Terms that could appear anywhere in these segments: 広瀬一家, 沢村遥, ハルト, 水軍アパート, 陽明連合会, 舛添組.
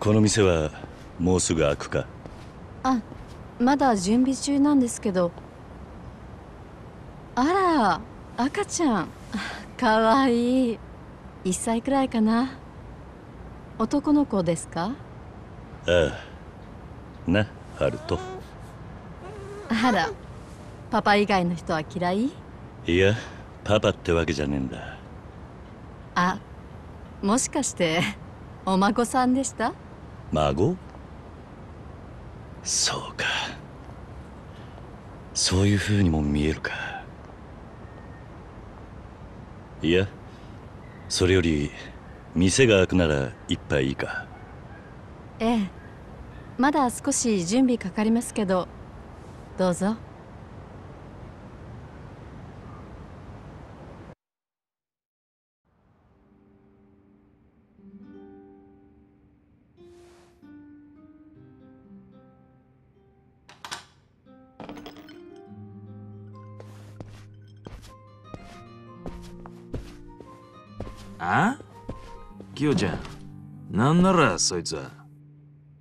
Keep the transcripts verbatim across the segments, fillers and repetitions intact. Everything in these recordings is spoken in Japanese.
この店はもうすぐ開くか？あ、まだ準備中なんですけど。あら、赤ちゃんかわいい。いっさいくらいかな。男の子ですか？ああ、な、ハルト。あら、パパ以外の人は嫌い？いや、パパってわけじゃねえんだ。あ、もしかしてお孫さんでした？孫？そうか、そういうふうにも見えるか。いや、それより店が開くなら一杯いいか？ええ、まだ少し準備かかりますけど、どうぞ。あ？キヨちゃん、なんならそいつは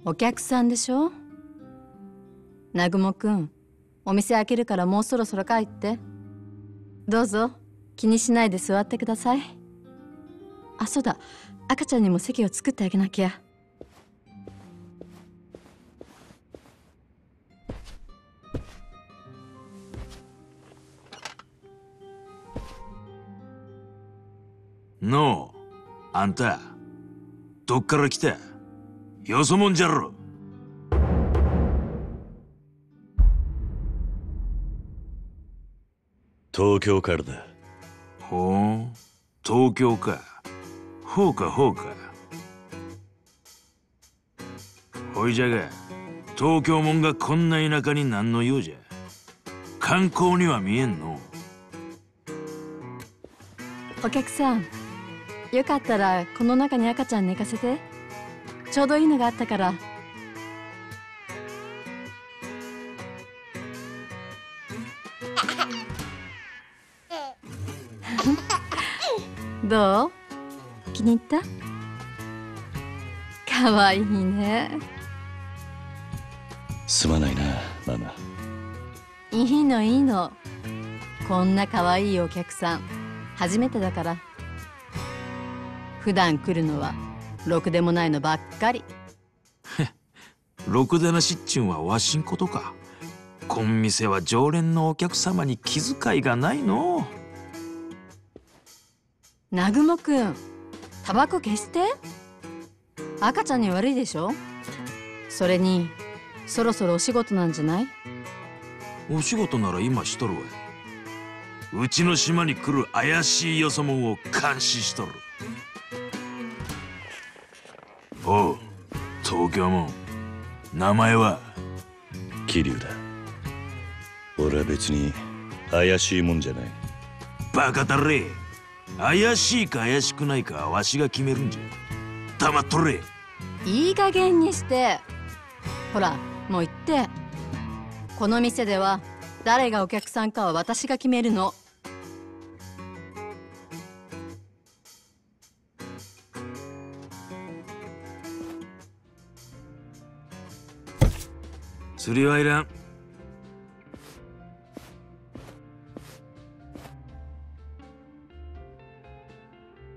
お客さんでしょ。南雲くん、お店開けるからもうそろそろ帰って。どうぞ、気にしないで座ってください。あ、そうだ、赤ちゃんにも席を作ってあげなきゃ。のう、あんたどっから来た？よそもんじゃろ。東京からだ。ほう、東京か。ほうかほうか。ほいじゃが、東京もんがこんな田舎になんの用じゃ。観光には見えんの。お客さん、よかったらこの中に赤ちゃん寝かせて。ちょうどいいのがあったから。どう？気に入った？かわいいね。すまないな、ママ。いいのいいの、こんなかわいいお客さん初めてだから。普段来るのはろくでもないのばっかり。ろくでなしっちゅんはわしんことか。こん店は常連のお客様に気遣いがないの。南雲くん、タバコ消して。赤ちゃんに悪いでしょ。それにそろそろお仕事なんじゃない？お仕事なら今しとるわい。うちの島に来る怪しいよそもんを監視しとる。おう、東京もん、名前は？桐生だ。俺は別に怪しいもんじゃない。バカだれ。怪しいか怪しくないかはわしが決めるんじゃ。黙っとれ。いい加減にして。ほら、もう行って。この店では誰がお客さんかは私が決めるの。釣りはいらん。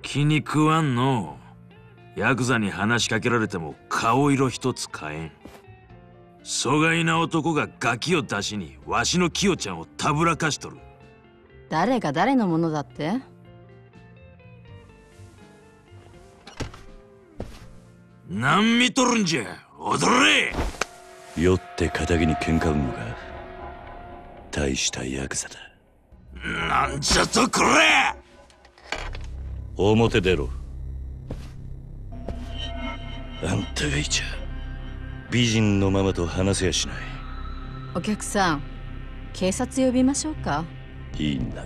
気に食わんの。ヤクザに話しかけられても顔色一つ変えん。疎外な男がガキを出しにわしのキヨちゃんをたぶらかしとる。誰が誰のものだって？何見とるんじゃ、踊れ。酔って仇に喧嘩売んのが大したヤクザだ。なんじゃとこれ。表出ろ。あんたがいちゃ美人のままと話せやしない。お客さん、警察呼びましょうか？いいんだ。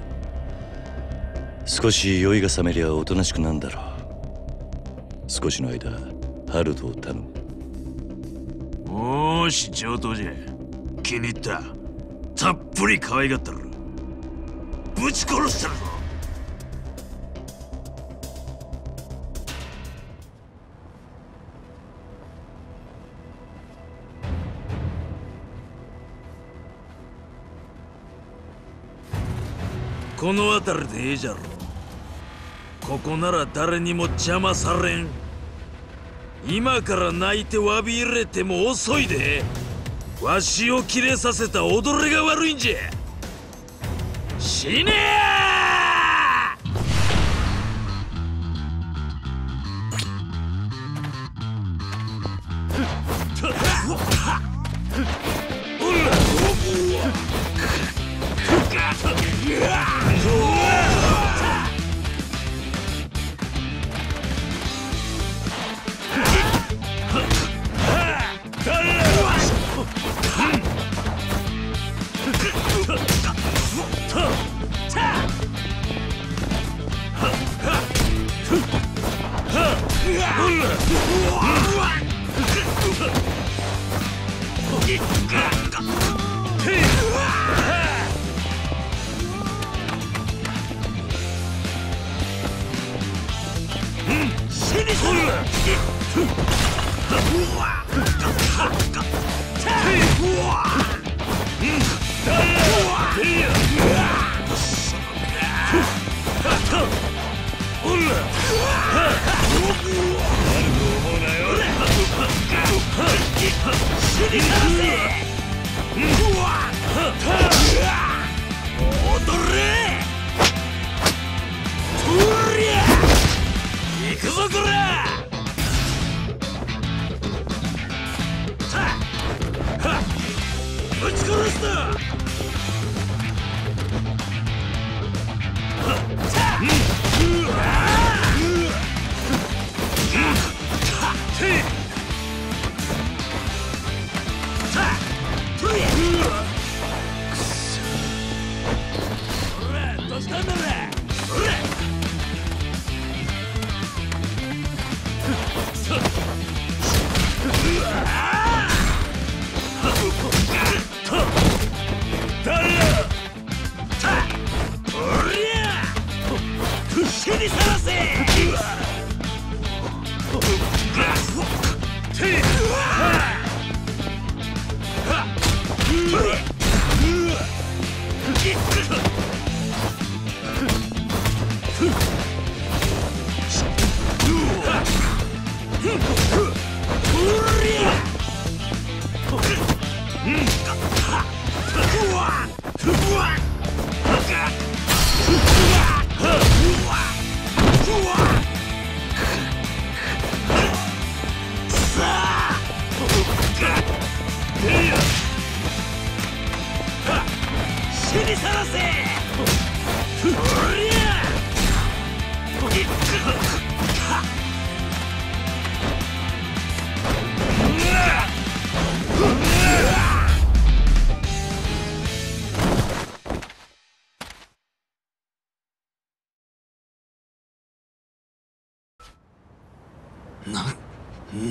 少し酔いが覚めりゃおとなしくなんだろう。少しの間、ハルトを頼む。おーし、上等じゃ。気に入った。たっぷり可愛がったる。ぶち殺したるぞ。この辺りでええじゃろ。ここなら誰にも邪魔されん。今から泣いて詫び入れても遅いで。わしをキレさせた踊りが悪いんじゃ。死ねえ。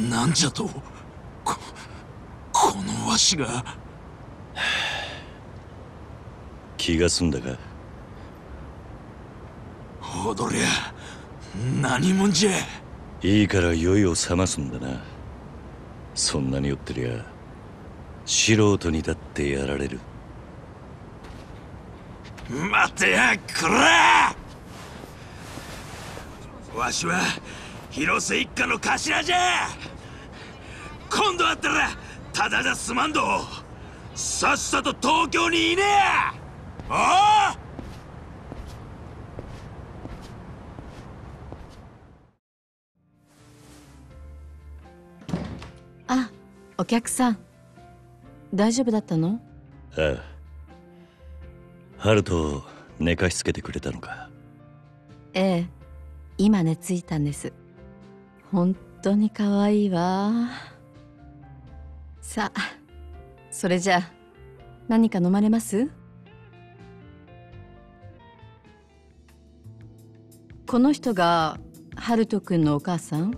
なんじゃと、こ、このわしが。気が済んだか。踊りゃ何もんじゃ。いいから酔いを覚ますんだな。そんなに酔ってりゃ素人にだってやられる。待てや、こら。わしは広瀬一家の頭じゃ。今度あったらただじゃ済まんど。さっさと東京にいねえ。ああ。あ、お客さん。大丈夫だったの？ああ。ハルトを寝かしつけてくれたのか。ええ、今寝ついたんです。本当に可愛いわ。さあ、それじゃあ何か飲まれます？この人がハルト君のお母さん？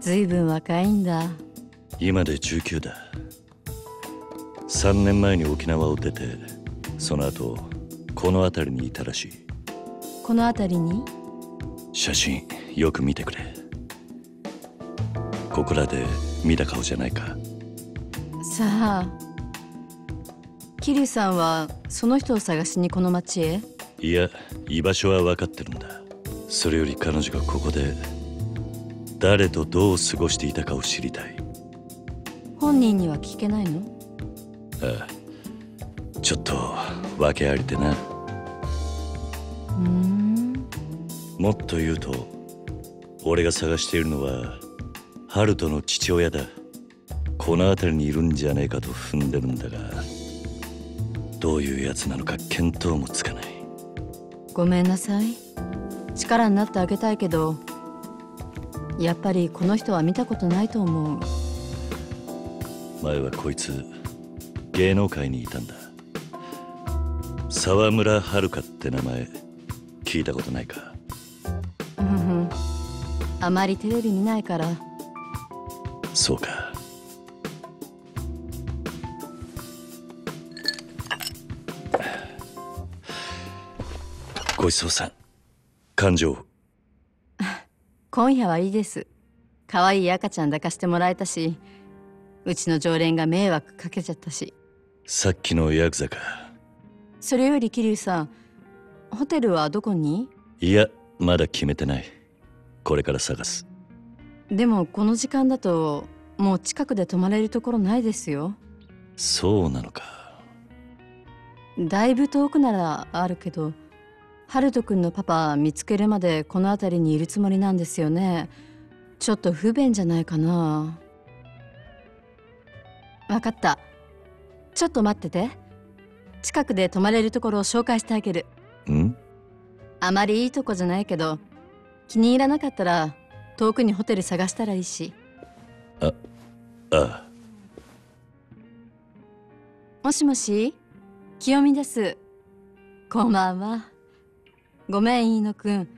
ずいぶん若いんだ。今でじゅうきゅうだ。さんねんまえに沖縄を出て、その後この辺りにいたらしい。この辺りに？写真よく見てくれ。ここらで見た顔じゃないか。さあ、キリさんはその人を探しにこの町へ？いや、居場所は分かってるんだ。それより彼女がここで誰とどう過ごしていたかを知りたい。本人には聞けないの？ああ、ちょっと訳ありでな。うん、もっと言うと、俺が探しているのはハルトの父親だ。この辺りにいるんじゃねえかと踏んでるんだが、どういうやつなのか見当もつかない。ごめんなさい。力になってあげたいけど、やっぱりこの人は見たことないと思う。前はこいつ芸能界にいたんだ。沢村遥って名前聞いたことないか？うん、あまりテレビ見ないから。そうか。ごちそうさん。感情今夜はいいです。可愛い赤ちゃん抱かしてもらえたし、うちの常連が迷惑かけちゃったし。さっきのヤクザか。それより桐生さん、ホテルはどこに？いや、まだ決めてない。これから探す。でもこの時間だともう近くで泊まれるところないですよ。そうなのか。だいぶ遠くならあるけど、ハルト君のパパ見つけるまでこの辺りにいるつもりなんですよね。ちょっと不便じゃないかな。わかった。ちょっと待ってて。近くで泊まれるところを紹介してあげる。ん？あまりいいとこじゃないけど、気に入らなかったら遠くにホテル探したらいいし。あ、ああ。もしもし、清美です。こんばんは。ごめん飯野くん、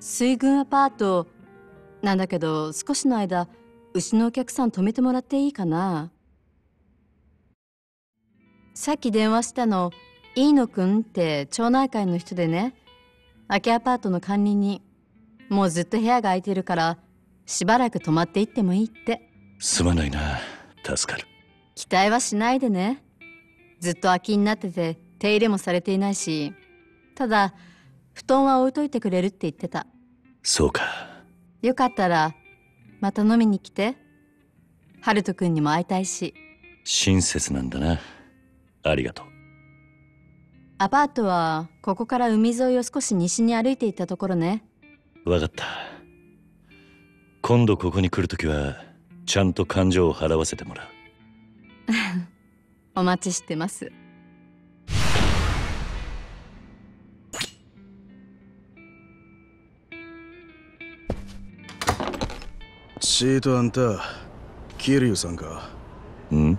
水軍アパートなんだけど、少しの間うちのお客さん泊めてもらっていいかな？さっき電話したの、飯野くんって町内会の人でね、空きアパートの管理人。もうずっと部屋が空いてるからしばらく泊まっていってもいいって。すまないな、助かる。期待はしないでね。ずっと空きになってて手入れもされていないし、ただ布団は置いといてくれるって言ってた。そうか。よかったらまた飲みに来て。ハルト君にも会いたいし。親切なんだな。ありがとう。アパートはここから海沿いを少し西に歩いていったところね。わかった。今度ここに来るときはちゃんと感情を払わせてもらう。お待ちしてます。シート、あんたキリュウさんか？ん？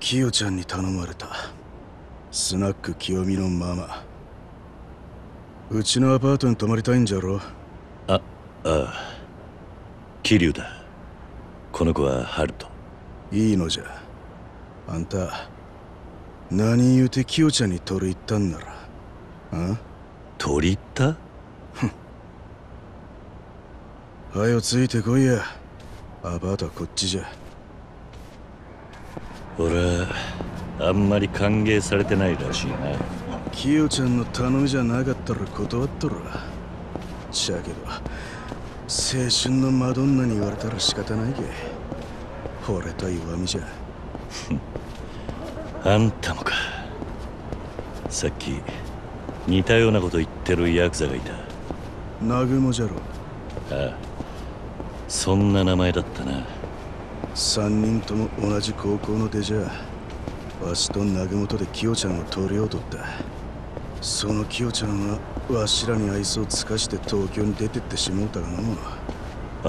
キヨちゃんに頼まれた。スナック清美のママ。うちのアパートに泊まりたいんじゃろ？あ、ああ、キリュウだ。この子はハルト。いいのじゃ。あんた何言うてキヨちゃんに取り入ったんなら。あ？取り入った？ふん。はよついてこいや。アパートはこっちじゃ。俺はあんまり歓迎されてないらしいな。キヨちゃんの頼みじゃなかったら断っとるわ。しゃけど青春のマドンナに言われたら仕方ないけ。惚れた弱みじゃ。あんたもか。さっき似たようなこと言ってるヤクザがいた。南雲じゃろ。ああ、そんな名前だったな。さんにんとも同じ高校の出じゃ。わしと南雲でキヨちゃんを取りようとった。そのキヨちゃんはわしらに愛想をつかして東京に出てってしもうたがな。もの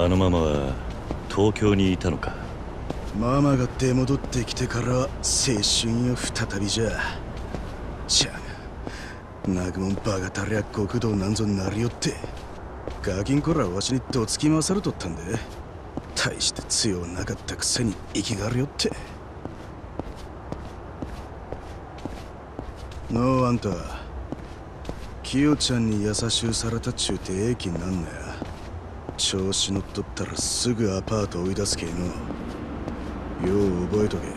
あのママは東京にいたのか？ママが出戻ってきてから青春よ再びじゃ。じゃが南雲バカたりゃ極道なんぞなりよって。ガキンこらわしにどつき回されとったんで、大して強なかったくせに生きがるよって。のうあんた、キヨちゃんに優しゅうされたちゅうてええ気になんなや。調子乗っとったらすぐアパート追い出すけえの。よう覚えとけ。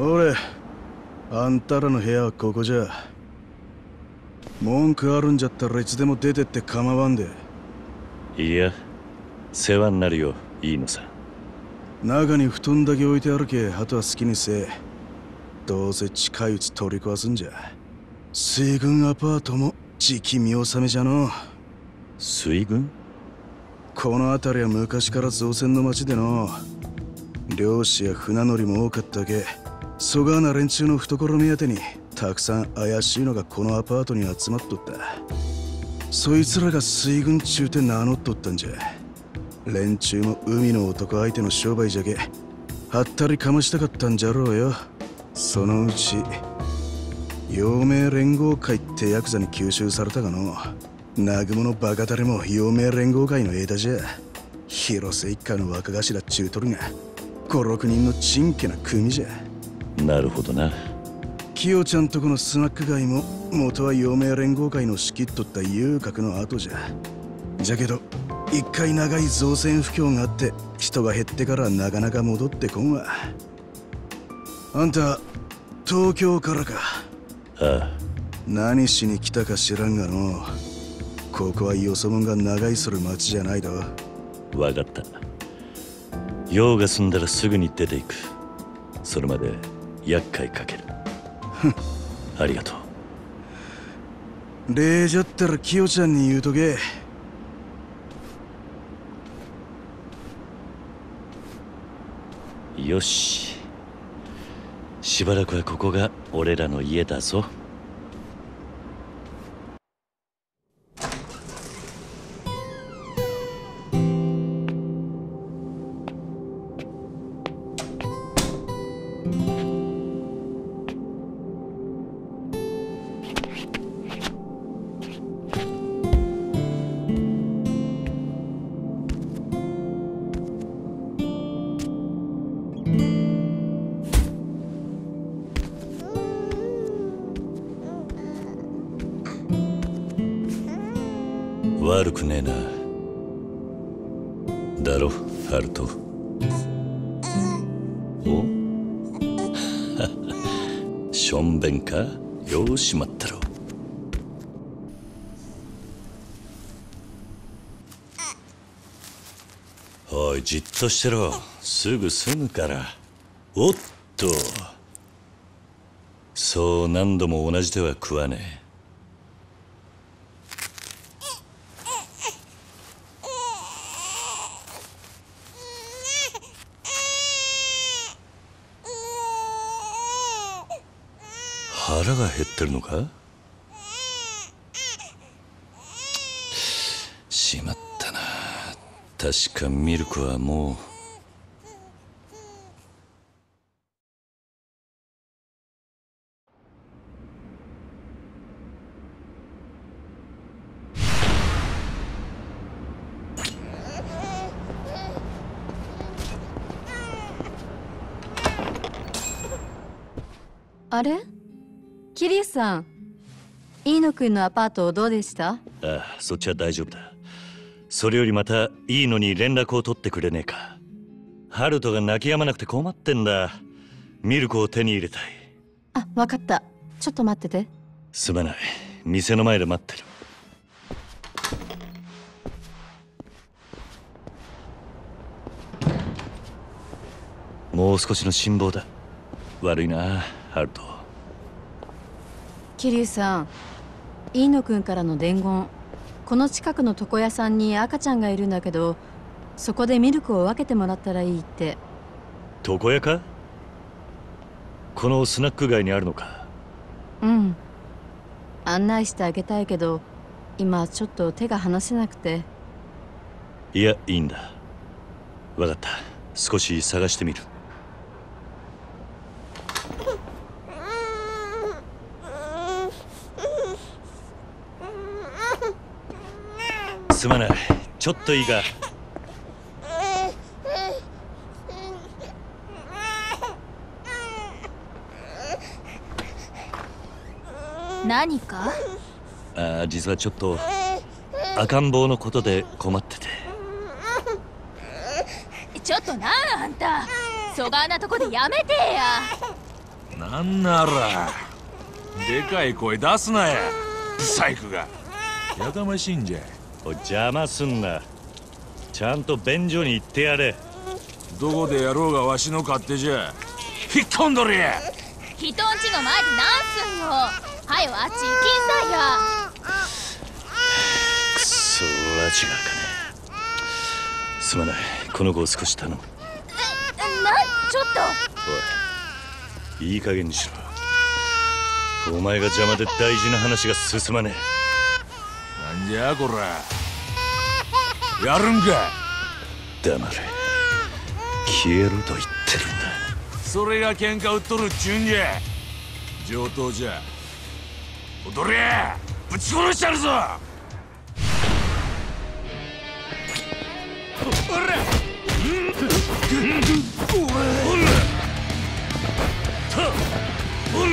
俺、あんたらの部屋はここじゃ。文句あるんじゃったらいつでも出てって構わんで。いや、世話になるよ、いいのさ。中に布団だけ置いてあるけ、あとは好きにせえ。どうせ近いうち取り壊すんじゃ。水軍アパートも時期見納めじゃの。水軍？この辺りは昔から造船の町での、漁師や船乗りも多かったけ、そがな連中の懐目当てにたくさん怪しいのがこのアパートに集まっとった。そいつらが水軍中って名乗っとったんじゃ。連中も海の男相手の商売じゃけ、はったりかましたかったんじゃろうよ。そのうち陽明連合会ってヤクザに吸収されたがの、南雲のバカタレも陽明連合会の枝じゃ。広瀬一家の若頭ちゅうとるがご、ろくにんのちんけな組じゃ。なるほどな。キヨちゃんとこのスナック街も元は陽明連合会の仕切っとった遊郭の後じゃ。じゃけど一回長い造船不況があって人が減ってからなかなか戻ってこんわ。あんた東京からか。ああ、何しに来たか知らんがの、ここはよそもんが長居する町じゃないだわ。わかった。用が済んだらすぐに出ていく。それまで厄介かける。ありがとう。礼じゃったらキヨちゃんに言うとけ。よし、しばらくはここが俺らの家だぞ。悪くねえな。だろ、ハルト。おしょんべんか。よーしまったろ。おい、じっとしてろ。すぐ済むから。おっと、そう何度も同じ手は食わねえ。腹が減ってるのか。しまったな。確かミルクはもう。あれ、キリさん、飯野君のアパートどうでした？ああ、そっちは大丈夫だ。それよりまた飯野に連絡を取ってくれねえか。ハルトが泣き止まなくて困ってんだ。ミルクを手に入れたい。あ、わかった。ちょっと待ってて。すまない、店の前で待ってる。もう少しの辛抱だ。悪いな、ハルト。桐生さん、飯野君からの伝言。この近くの床屋さんに赤ちゃんがいるんだけど、そこでミルクを分けてもらったらいいって。床屋か？このスナック街にあるのか。うん、案内してあげたいけど今ちょっと手が離せなくて。いや、いいんだ。分かった、少し探してみる。すまない。ちょっといいか。何か？ああ、実はちょっと赤ん坊のことで困ってて。ちょっとなあ、あんた。そがんなとこでやめてや。なんならでかい声出すなや、細工がやかましいんじゃ。お邪魔すんな、ちゃんと便所に行ってやれ。どこでやろうがわしの勝手じゃ。引っ込んどれや、人んちの前でなんすんよ。はよあっち行きんさいや。くそー、ラチがあかねえ。すまない、この子を少し頼む。え、な、ちょっとおい、いい加減にしろ。お前が邪魔で大事な話が進まねえ。なんじゃこら、やるんか。黙れ、消えると言ってるんだ。それが喧嘩売っとるっちゅうんじゃ。上等じゃ、踊れ、ぶち殺してやるぞ。もう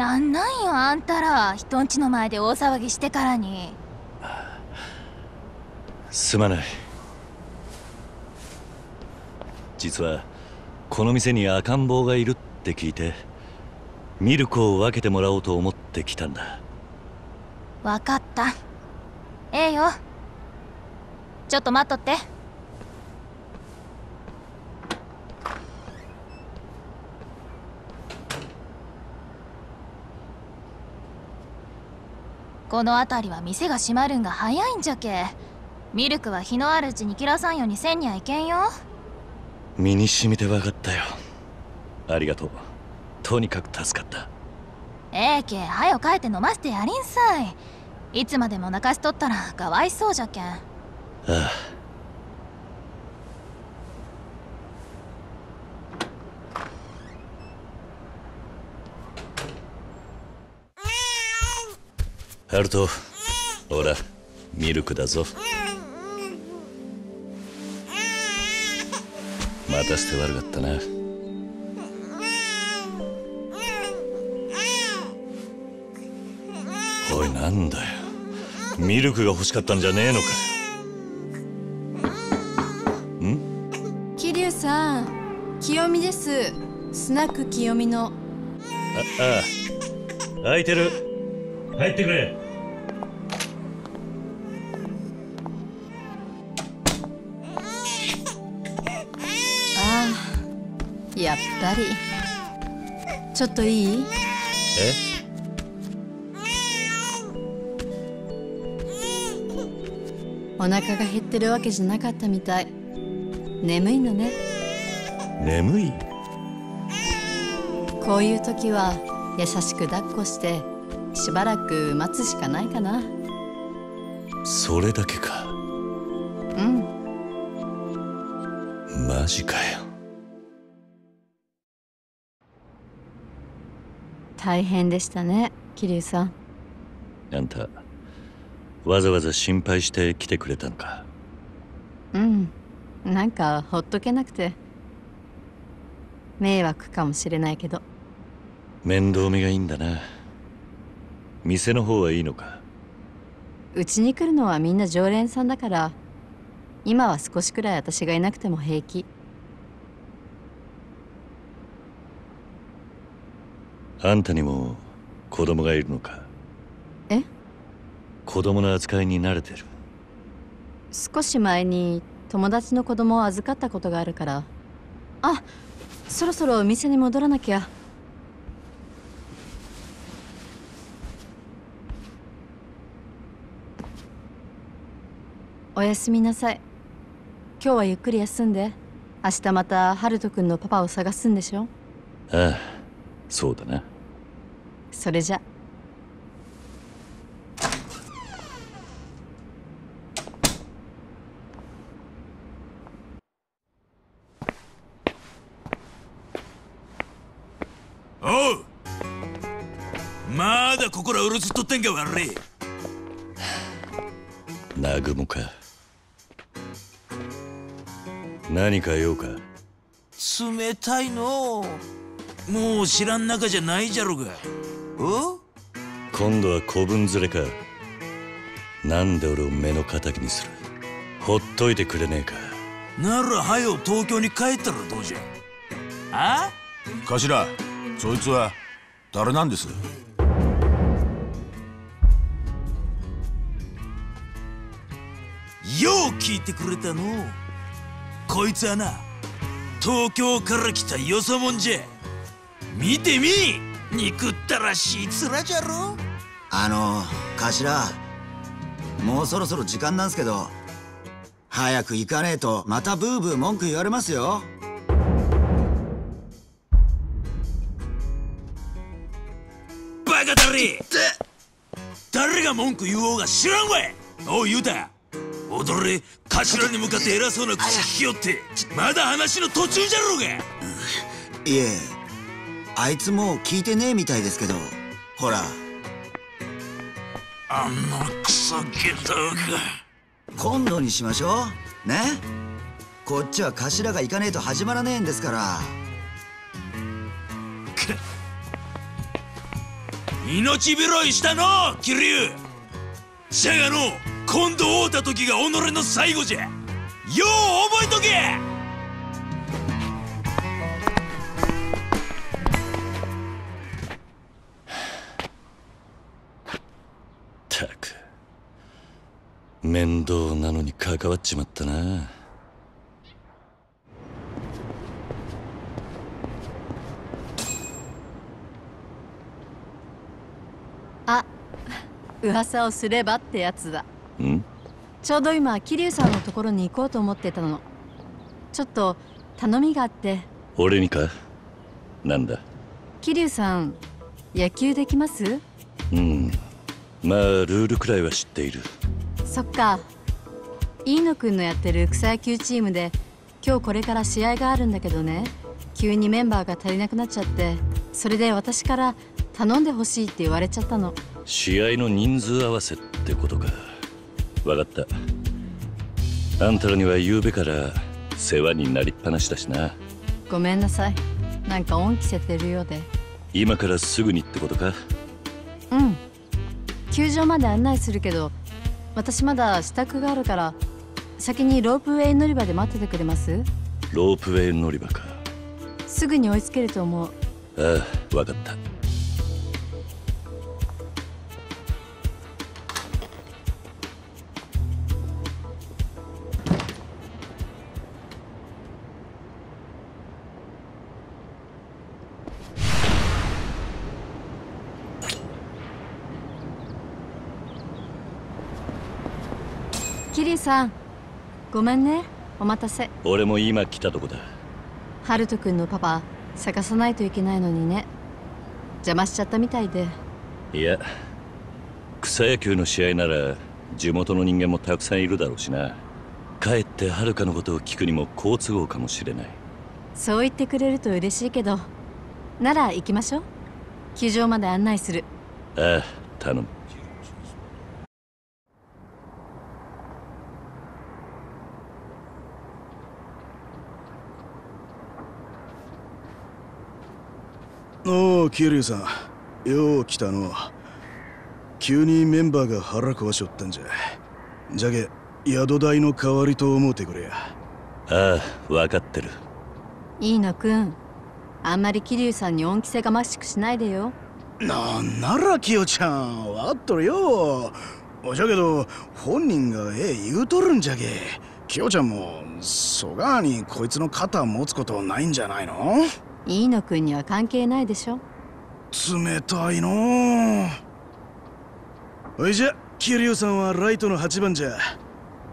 なんなんよ、あんたら人んちの前で大騒ぎしてからに。すまない、実はこの店に赤ん坊がいるって聞いてミルクを分けてもらおうと思ってきたんだ。分かった、ええよ、ちょっと待っとって。この辺りは店が閉まるんが早いんじゃけ。ミルクは日のあるうちに切らさんようにせんにはいけんよ。身に染みて分かったよ、ありがとう、とにかく助かった。ええけ、はよ帰って飲ませてやりんさい。いつまでも泣かしとったらかわいそうじゃけん。ああ、ハルト、ほら、ミルクだぞ。待たせて悪かったな。おい、なんだよ、ミルクが欲しかったんじゃねえのかよ。ん？桐生さん、清美です、スナック清美の。あ、ああ、空いてる、入ってくれ。やっぱりちょっといい？え？お腹が減ってるわけじゃなかったみたい。眠いのね。眠い？こういう時は優しく抱っこしてしばらく待つしかないかな。それだけか。うん、マジかよ。大変でしたね、桐生さん。あんた、わざわざ心配して来てくれたのか。うん、なんかほっとけなくて。迷惑かもしれないけど。面倒見がいいんだな。店の方はいいのか。うちに来るのはみんな常連さんだから、今は少しくらい私がいなくても平気。あんたにも子供がいるのか。え？子供の扱いに慣れてる。少し前に友達の子供を預かったことがあるから。あ、そろそろお店に戻らなきゃ。おやすみなさい。今日はゆっくり休んで、明日またハルト君のパパを探すんでしょ。ああ、そうだな。それじゃ。おう、まだここらうろつっとってんが悪い。南雲か、何か用か。冷たいのう。もう知らん中じゃないじゃろが。お？今度は子分連れか。なんで俺を目の敵にする。ほっといてくれねえか。ならはよ東京に帰ったらどうじゃ。あ？頭、そいつは誰なんです？よう聞いてくれたの。こいつはな、東京から来たよそもんじゃ。見てみ、憎ったらしい面じゃろ。あの頭、もうそろそろ時間なんすけど、早く行かねえとまたブーブー文句言われますよ。バカだり。誰が文句言おうが知らんわい。おう雄太、踊れ。頭に向かって偉そうな口聞きよって、まだ話の途中じゃろうが。いえ、あいつもう聞いてねえみたいですけど。ほら、あのクソゲドウが。今度にしましょうね。こっちは頭が行かねえと始まらねえんですから。命拾いしたの桐生。じゃがのう、今度会うた時が己の最後じゃ。よう覚えとけ。ったく、面倒なのに関わっちまったな。あ、噂をすればってやつだ。ん？ちょうど今桐生さんのところに行こうと思ってたの。ちょっと頼みがあって。俺にか？なんだ？桐生さん、野球できます？うん、まあルールくらいは知っている。そっか。飯野くんのやってる草野球チームで今日これから試合があるんだけどね、急にメンバーが足りなくなっちゃって、それで私から頼んでほしいって言われちゃったの。試合の人数合わせってことか。わかった。あんたらにはゆうべから世話になりっぱなしだしな。ごめんなさい、なんか恩着せてるようで。今からすぐにってことか。うん、球場まで案内するけど、私まだ支度があるから、先にロープウェイ乗り場で待っててくれます？ロープウェイ乗り場か。すぐに追いつけると思う。ああ、わかった。さん、ごめんね、お待たせ。俺も今来たとこだ。ハルト君のパパ探さないといけないのにね、邪魔しちゃったみたいで。いや、草野球の試合なら地元の人間もたくさんいるだろうしな。かえってハルカのことを聞くにも好都合かもしれない。そう言ってくれると嬉しいけど、なら行きましょう。球場まで案内する。ああ、頼む。おお、桐生さん、よう来たの。急にメンバーが腹壊しよったんじゃ。じゃけ、宿代の代わりと思うてくれや。ああ、分かってる。飯野くん、あんまり桐生さんに恩着せがましくしないでよ。なんなら清ちゃん、分かっとるよ。じゃけど本人がええ言うとるんじゃけ。清ちゃんもそがにこいつの肩持つことないんじゃないの？飯野くんには関係ないでしょ。冷たいのー。おいじゃ、桐生さんはライトのはちばんじゃ。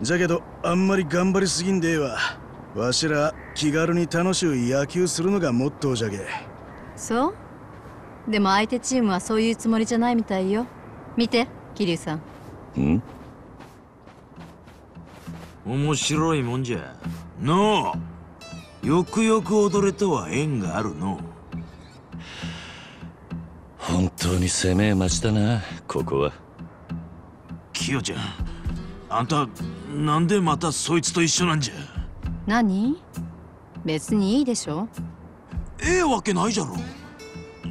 じゃけどあんまり頑張りすぎんでえわ。わしら気軽に楽しい野球するのがモットーじゃけ。そう？でも相手チームはそういうつもりじゃないみたいよ。見て、桐生さん。ん？面白いもんじゃ。のう、よくよく踊れとは縁があるの。本当に狭めえ町だな、ここは。清ちゃん、あんたなんでまたそいつと一緒なんじゃ。何？別にいいでしょ。ええわけないじゃろ。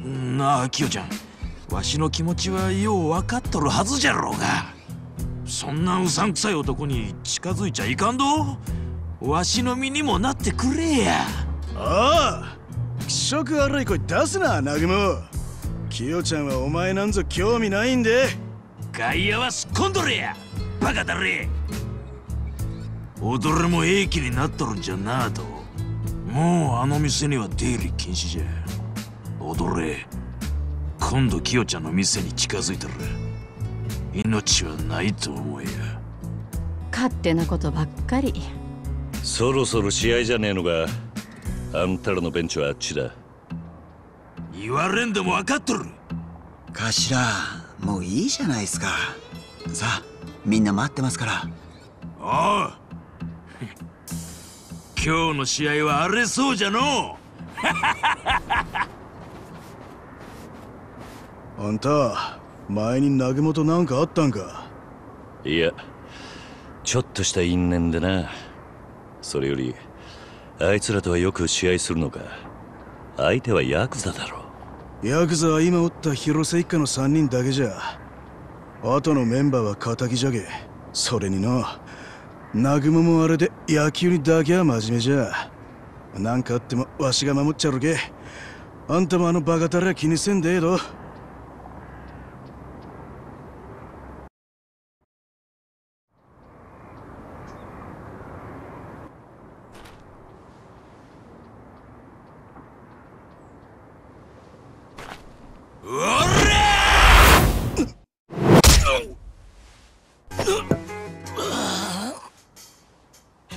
なあキヨちゃん、わしの気持ちはよう分かっとるはずじゃろうが、そんなうさんくさい男に近づいちゃいかんど。わしの身にもなってくれや。ああ、気色悪い声出すな南雲。キヨちゃんはお前なんぞ興味ないんで。外野はすっこんどれや、バカだれ。踊るもええ気になっとるんじゃなあと。もうあの店には出入り禁止じゃ。踊れ。今度キヨちゃんの店に近づいたら命はないと思えや。勝手なことばっかり。そろそろ試合じゃねえのか。あんたらのベンチはあっちだ。言われんでも分かっとる。頭、もういいじゃないですか。さあ、みんな待ってますから。おう今日の試合は荒れそうじゃのう。あんた、前に南雲となんかあったんか。いや、ちょっとした因縁でな。それよりあいつらとはよく試合するのか。相手はヤクザだろ。ヤクザは今おった広瀬一家のさんにんだけじゃ。あとのメンバーは仇じゃげ。それにな、南雲もあれで野球にだけは真面目じゃ。なんかあってもわしが守っちゃるけ。あんたもあのバカたれは気にせんでええど。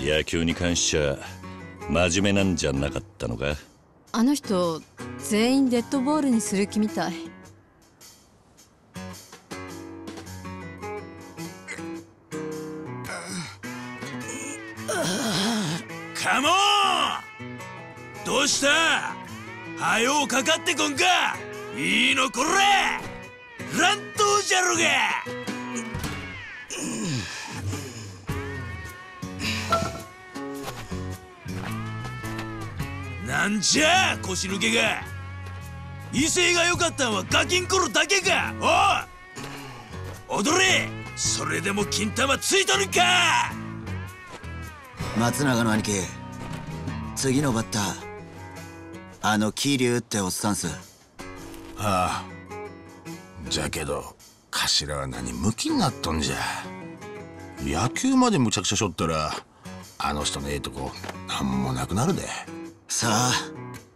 野球に関しちゃ真面目なんじゃなかったのか。あの人全員デッドボールにする気みたい。カモン、どうした。はようかかってこんか。いいのこれ乱闘じゃろが。なんじゃ腰抜けが。威勢が良かったんはガキン頃だけか。おう踊れ。それでも金玉ついとるか。松永の兄貴、次のバッターあの桐生っておっさんす。ああ、じゃけど頭は何ムキになっとんじゃ。野球までむちゃくちゃしょったらあの人のええとこなんもなくなるで。さあ、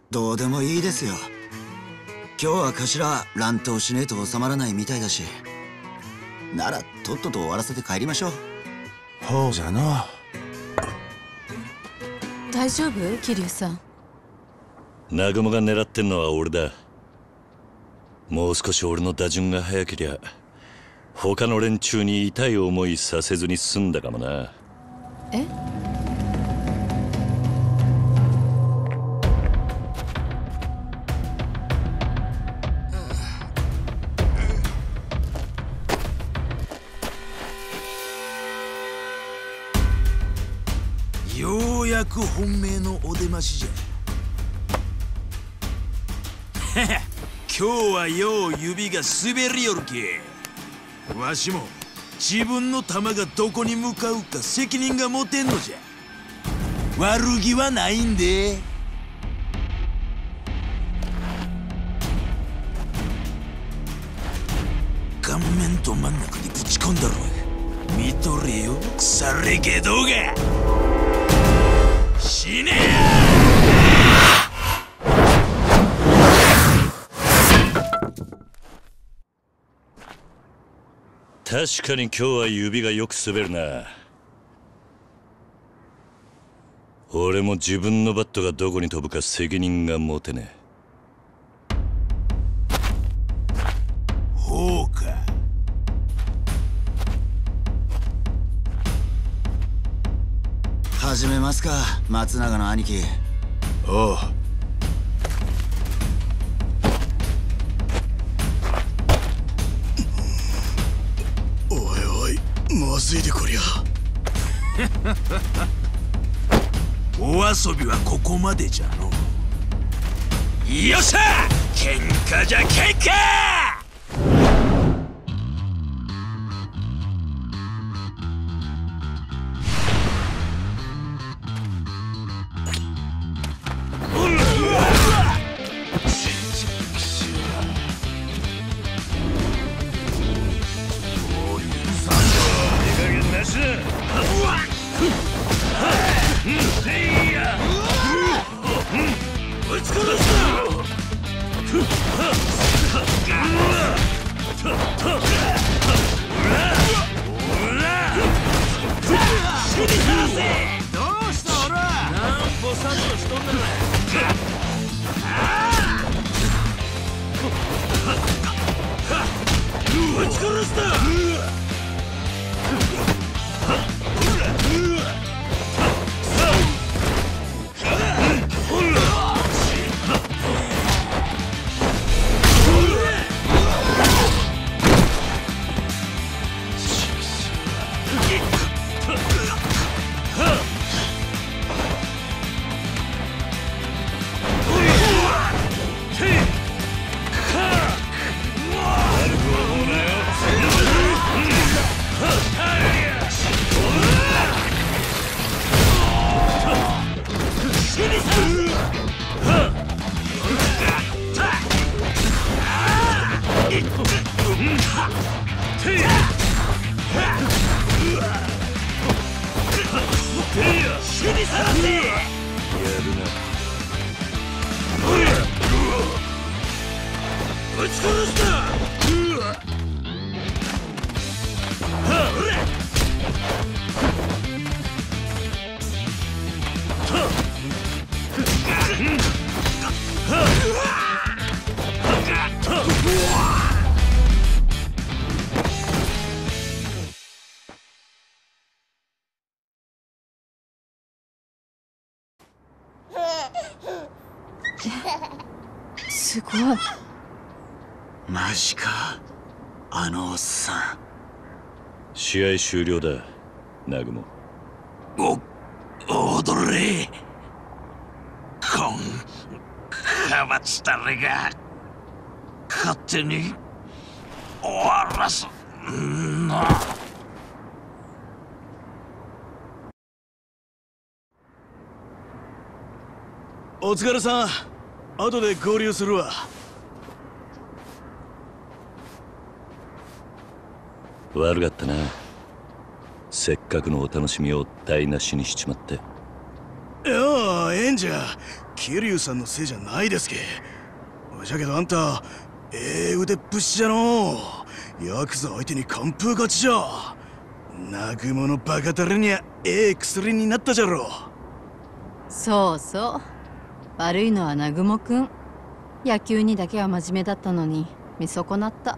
どうでもいいですよ。今日は頭乱闘しねえと収まらないみたいだし、ならとっとと終わらせて帰りましょう。ほうじゃの。大丈夫桐生さん。南雲が狙ってんのは俺だ。もう少し俺の打順が早けりゃ他の連中に痛い思いさせずに済んだかもな。え？ようやく本命のお出ましじゃ。今日はよう指が滑りよるけ。わしも自分の球がどこに向かうか責任が持てんのじゃ。悪気はないんで。顔面と真ん中にぶち込んだろうが。見とれよ腐れけどが。死ねー。確かに今日は指がよく滑るな。俺も自分のバットがどこに飛ぶか責任が持てねえ。ほうか。始めますか、松永の兄貴。おう。おいおい、まずいでこりゃ。お遊びはここまでじゃの。よっしゃ、喧嘩じゃ喧嘩。すごい。マジか、あのおっさん。試合終了だ、南雲。お、踊れ。こん、かばちたれが、勝手に、終わらす、な。お疲れさん。後で合流するわ。悪かったな、せっかくのお楽しみを台無しにしちまって。いや、ええんじゃ、桐生さんのせいじゃないですけ。じゃけどあんた、ええ腕っぷしじゃの。ヤクザ相手に完封勝ちじゃ。南雲のバカたれにゃええ薬になったじゃろ。そうそう、悪いのは南雲くん。野球にだけは真面目だったのに見損なった。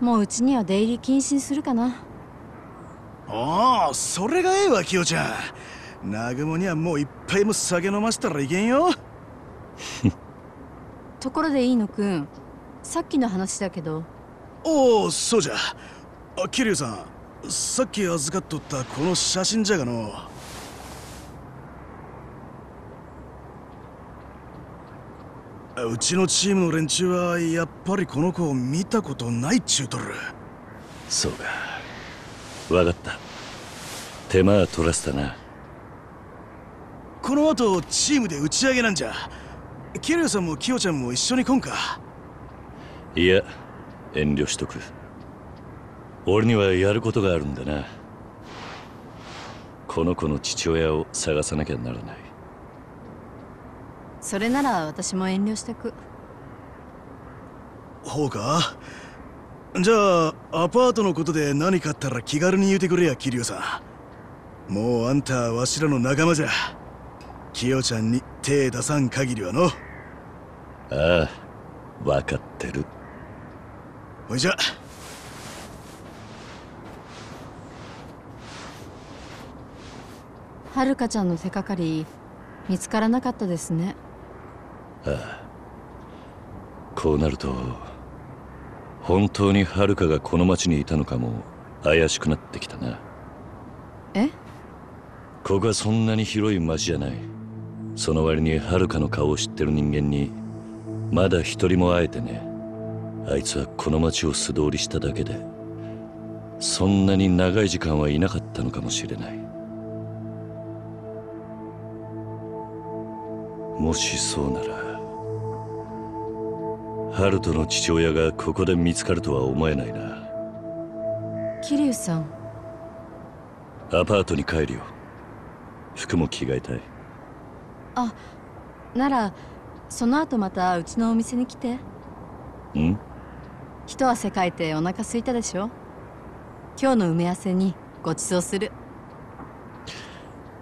もううちには出入り禁止にするかな。ああ、それがええわ、キヨちゃん。南雲にはもういっぱいも酒飲ませたらいけんよ。ところで飯野くん、さっきの話だけど。おお、そうじゃ。桐生さん、さっき預かっとったこの写真じゃがの。うちのチームの連中はやっぱりこの子を見たことないっちゅうとる。そうか、分かった。手間は取らせたな。この後チームで打ち上げなんじゃ。キリュウさんもキヨちゃんも一緒に来んか。いや、遠慮しとく。俺にはやることがあるんだな。この子の父親を探さなきゃならない。それなら私も遠慮してく。ほうか。じゃあアパートのことで何かあったら気軽に言うてくれや、桐生さん。もうあんたはわしらの仲間じゃ。キヨちゃんに手出さん限りはの。ああ、分かってる。ほいじゃ。はるかちゃんの手かかり見つからなかったですね。ああ、こうなると本当にハルカがこの町にいたのかも怪しくなってきたな。え？ここはそんなに広い町じゃない。その割にはるかの顔を知ってる人間にまだ一人も会えてね。あいつはこの町を素通りしただけでそんなに長い時間はいなかったのかもしれない。もしそうならハルトの父親がここで見つかるとは思えないな。桐生さん、アパートに帰るよ。服も着替えたい。あ、ならその後またうちのお店に来て。ん？一汗かいてお腹空いたでしょ。今日の埋め合わせにご馳走する。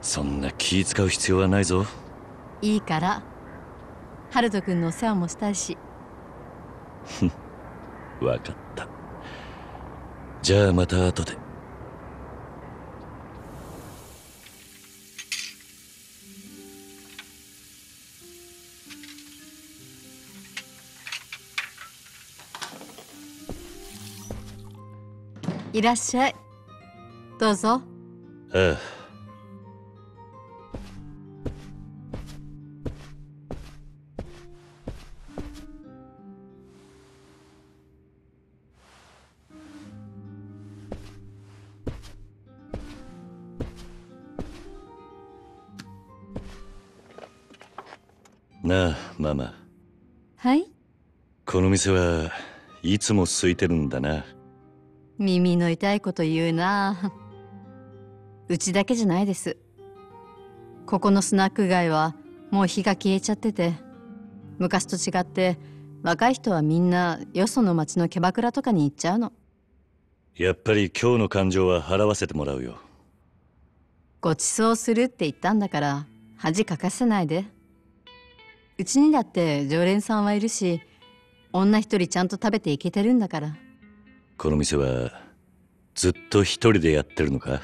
そんな気使う必要はないぞ。いいから、ハルト君のお世話もしたいし。ふん、分かった。じゃあまた後で。いらっしゃい。どうぞ。ああ。なあ、ママ。はい。この店はいつも空いてるんだな。耳の痛いこと言うな。うちだけじゃないです。ここのスナック街はもう火が消えちゃってて、昔と違って若い人はみんなよその町のキャバクラとかに行っちゃうの。やっぱり今日の感情は払わせてもらうよ。ごちそうするって言ったんだから恥かかせないで。うちにだって常連さんはいるし、女一人ちゃんと食べていけてるんだから。この店はずっと一人でやってるのか？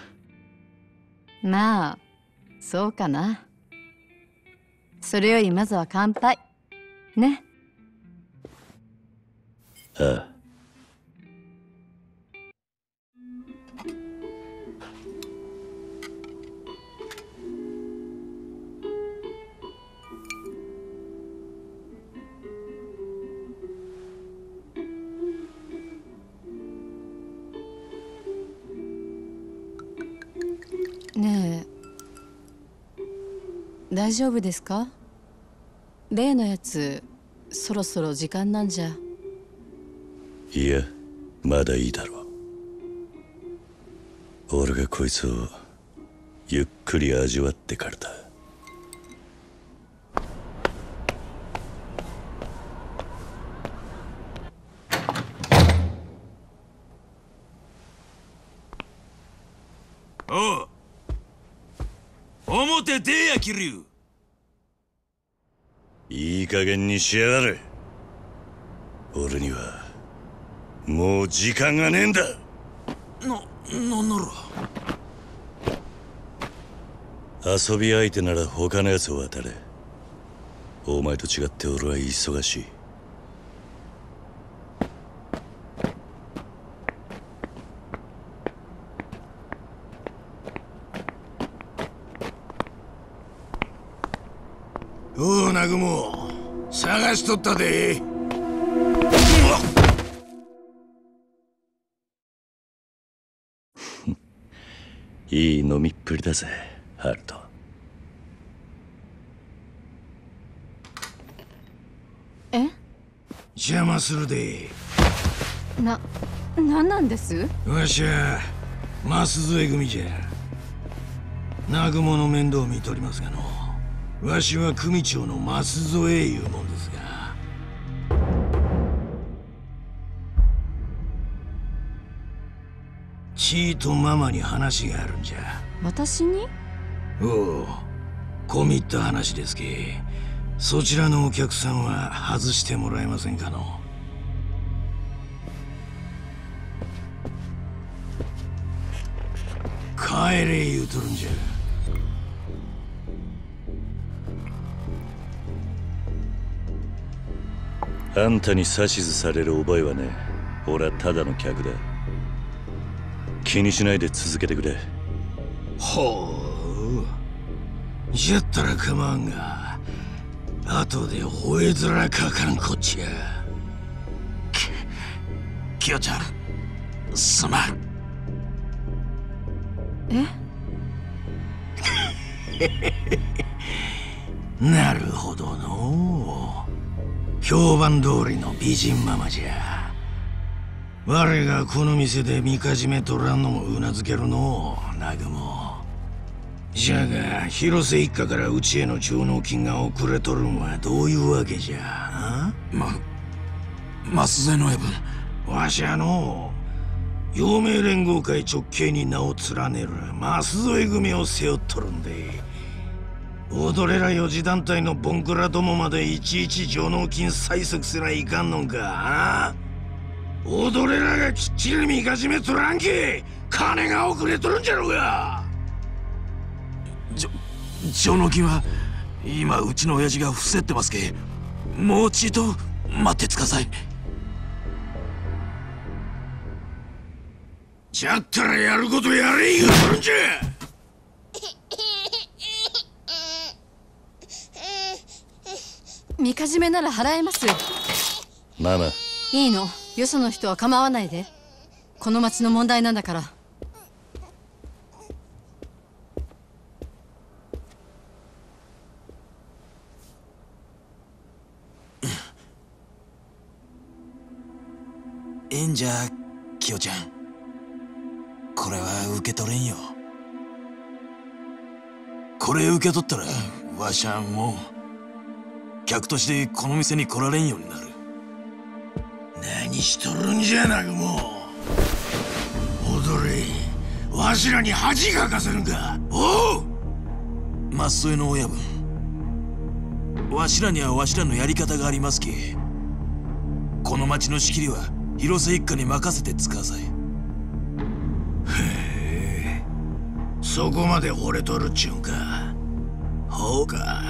まあそうかな。それよりまずは乾杯ね。ああ。ねえ、大丈夫ですか？例のやつ、そろそろ時間なんじゃ。いや、まだいいだろう。俺がこいつをゆっくり味わってからだ。おう、表出や桐生。いい加減にしやがれ。俺にはもう時間がねえんだ。な、なんなら遊び相手なら他のやつを渡れ。お前と違って俺は忙しい。おう、南雲、探しとったで。いい飲みっぷりだぜ、ハルト。え？邪魔するで。な、なんなんです？わしゃ、舛添組じゃ。南雲の面倒を見とりますがの。わしは組長の舛添いうもんですが。ちーとママに話があるんじゃ。私に？おう、込み入った話ですけ。そちらのお客さんは外してもらえませんかの。帰れ言うとるんじゃ。あんたに指図される覚えはね。俺はただの客だ。気にしないで続けてくれ。ほう。じゃったら構わんが、後で吠えづらかからんこっちゃ。きよちゃん、すまん。えなるほどのう。評判通りの美人ママじゃ。我がこの店でみかじめとらんのもうなずけるのう、南雲。じゃが広瀬一家からうちへの上納金が遅れとるんはどういうわけじゃ。ま舛添の親分、わしゃの陽明連合会直系に名を連ねる舛添組を背負っとるんで、踊れら四次団体のボンクラどもまでいちいち上納金催促すらいかんのんか。踊れらがきっちりみかじめとらんけ、金が遅れとるんじゃろうが。じょ上納金は今うちの親父が伏せってますけ、もうちと待ってつかさい。じゃったらやることやれ言うとるんじゃ。みかじめなら払えますよ。ママ、いいの、よその人は構わないで。この町の問題なんだから。ええんじゃ、キヨちゃん。これは受け取れんよ。これ受け取ったらわしゃもう客としてこの店に来られんようになる。何しとるんじゃなくもう。踊れ、わしらに恥かかせるんか。おう舛添の親分、わしらにはわしらのやり方がありますき。この町の仕切りは広瀬一家に任せてつかさい。へえ、そこまで惚れとるっちゅうんか。ほうか、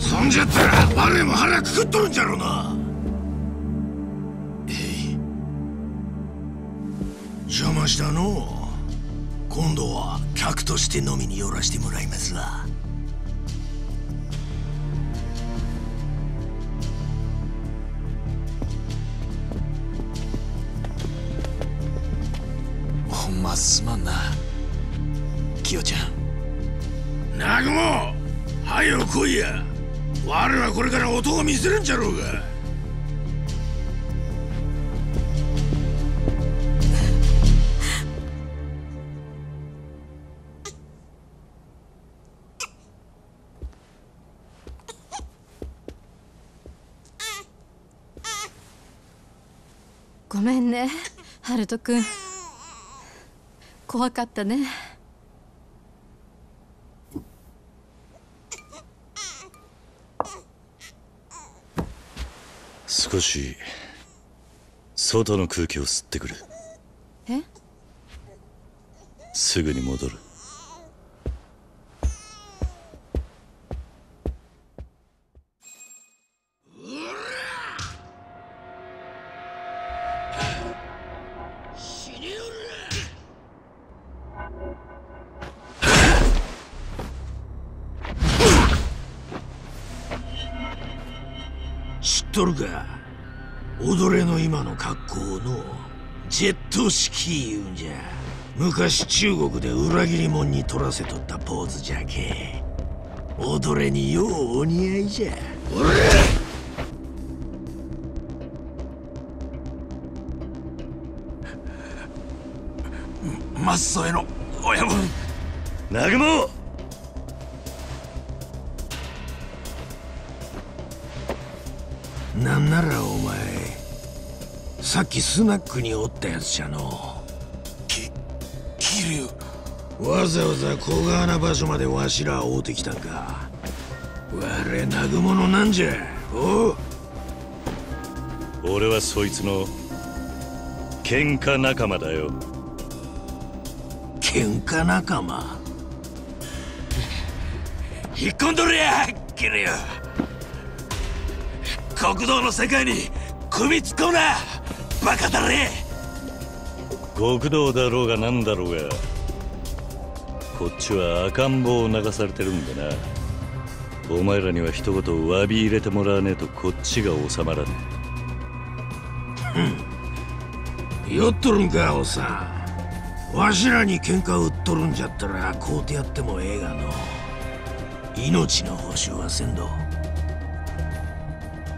そんじゃったら我も腹くくっとるんじゃろうな。邪魔したのう。今度は客として飲みに寄らしてもらいますわ。ほんますまんな、キヨちゃん。南雲、はよ来いや。我はこれから男を見せるんじゃろうが。ごめんね、ハルト君。怖かったね。少し外の空気を吸ってくる。え？すぐに戻る。とるか、踊れの今の格好のジェットスキー言うんじゃ。昔中国で裏切り者に取らせとったポーズじゃけ。踊れにようお似合いじゃ。おれ舛添の親分、南雲。なんならお前、さっきスナックにおったやつじゃの。き、桐生、わざわざ小川な場所までわしらを追うてきたんか。我なぐものなんじゃ。おう、俺はそいつの喧嘩仲間だよ。喧嘩仲間引っ込んどるや、桐生。極道の世界に組みつこうな、バカだれ。極道だろうがなんだろうが、こっちは赤ん坊を流されてるんだな。お前らには一言詫び入れてもらわねえとこっちが収まらねえ。酔っとるんかおさん。わしらに喧嘩売っとるんじゃったらこうてやってもええがの。命の報酬はせんど。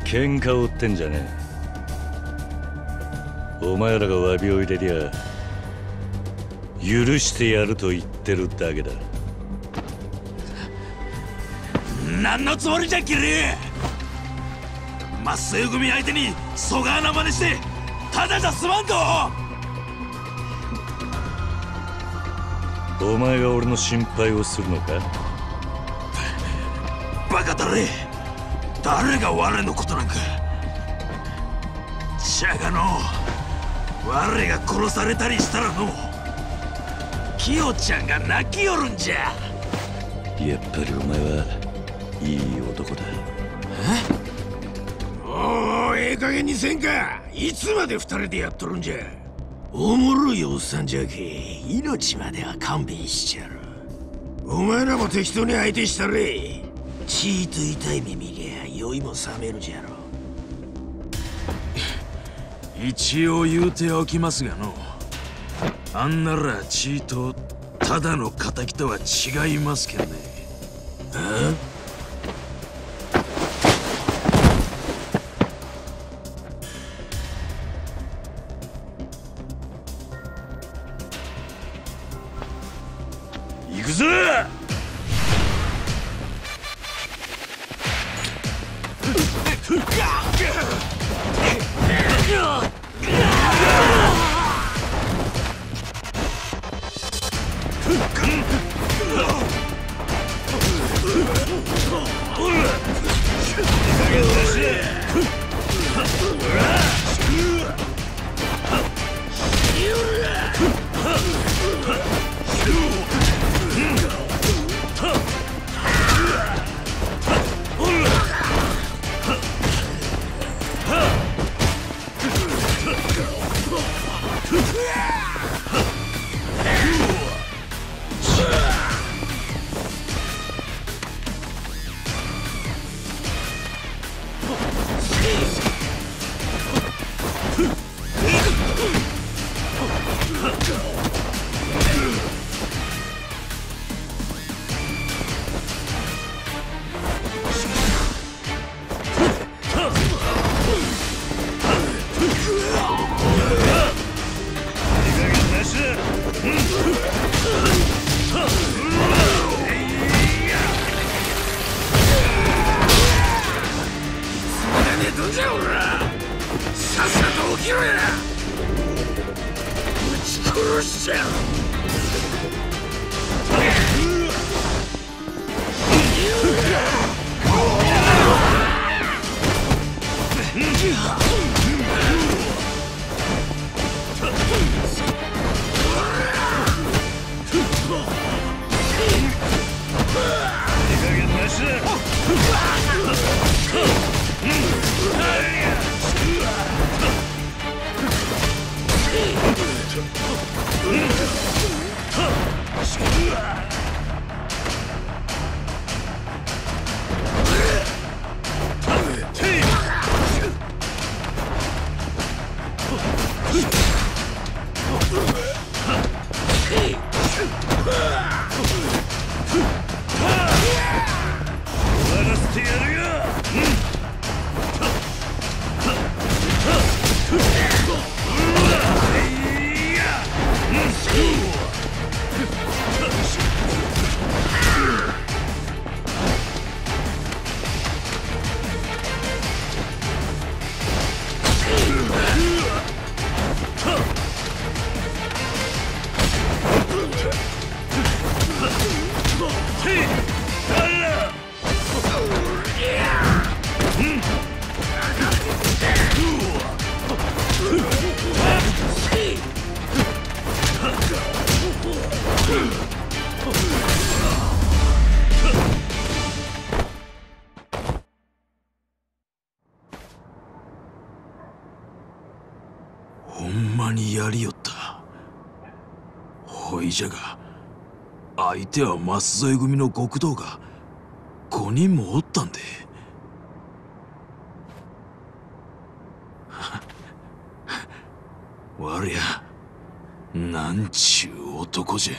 喧嘩売ってんじゃねえ。お前らが詫びを入れりゃ許してやると言ってるだけだ。何のつもりじゃキリ。まっすぐ組相手にそがな真似してただじゃ済まんと。お前が俺の心配をするのか。バカだれ。誰が我のことなんか。じゃがの我が殺されたりしたらのキヨちゃんが泣きよるんじゃ。やっぱりお前はいい男だ。え？おお、ええ加減にせんか。いつまで二人でやっとるんじゃ。おもろいおっさんじゃけ命までは勘弁しちゃる。お前らも適当に相手したれ。チーと痛い目見りゃ酔いも覚めるじゃろ。一応言うておきますがの、あんならチーとただの敵とは違いますけどね。行くぞ。ほんまにやりよった。ほいじゃが相手は舛添組の極道がごにんもおったんで。わりゃなんちゅう男じゃ。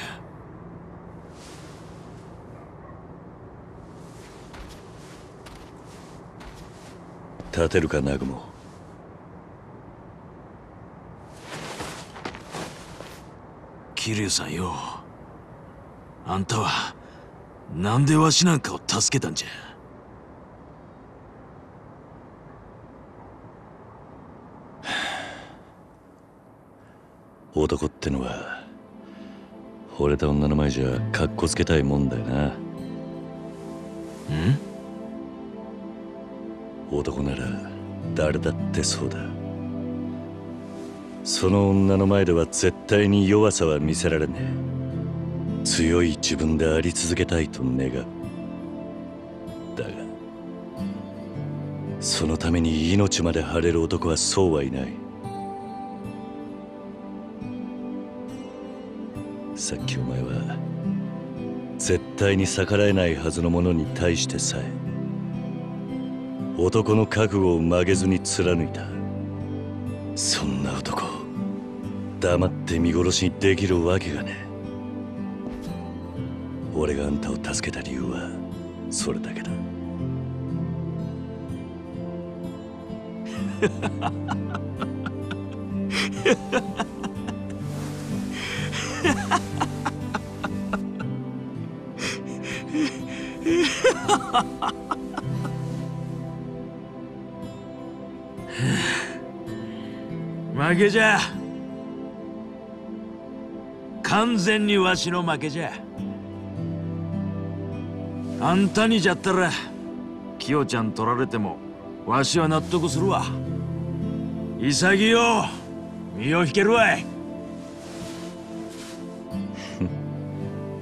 立てるか南雲。桐生さんよ、あんたはなんでわしなんかを助けたんじゃ。男ってのは惚れた女の前じゃかっこつけたいもんだよな。ん？男なら誰だってそうだ。その女の前では絶対に弱さは見せられねえ。強い自分であり続けたいと願う。だがそのために命まで張れる男はそうはいない。さっきお前は絶対に逆らえないはずのものに対してさえ男の覚悟を曲げずに貫いた。そんな男黙って見殺しにできるわけがねえ。俺があんたを助けた理由はそれだけだ。負けじゃ。完全にわしの負けじゃ。あんたにじゃったらキヨちゃん取られてもわしは納得するわ。潔よ、身を引けるわい。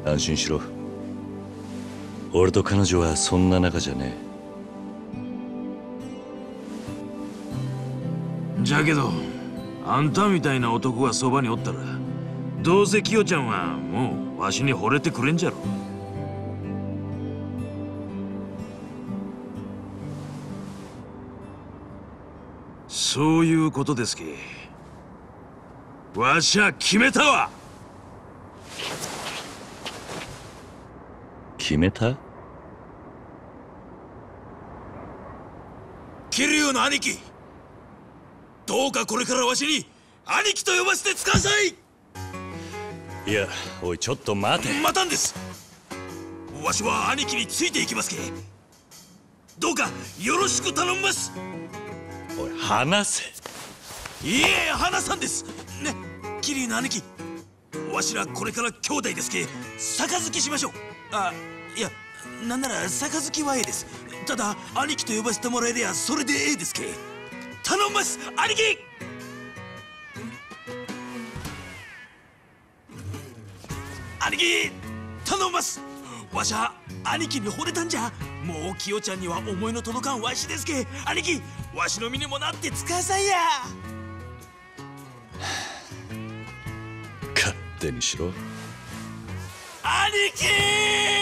安心しろ、俺と彼女はそんな仲じゃねえ。じゃけどあんたみたいな男がそばにおったらどうせキヨちゃんはもうわしに惚れてくれんじゃろ。そういうことですけ。わしは決めたわ。決めた？桐生の兄貴、どうかこれからわしに兄貴と呼ばせてつかんさい。いや、おい、ちょっと待て。待たんです。わしは兄貴についていきますけ。どうかよろしく頼みます。おい、話せ。いえ、話さんですね。桐生の兄貴、わしらこれから兄弟ですけ。杯しましょう。あ、いや、なんなら杯はええです。ただ兄貴と呼ばせてもらえりゃそれでええですけ。頼みます兄貴。兄貴頼みます。わしゃ兄貴に惚れたんじゃ。もうキヨちゃんには思いの届かんわしですけ。兄貴、わしの身にもなってつかさいや。勝手にしろ兄貴。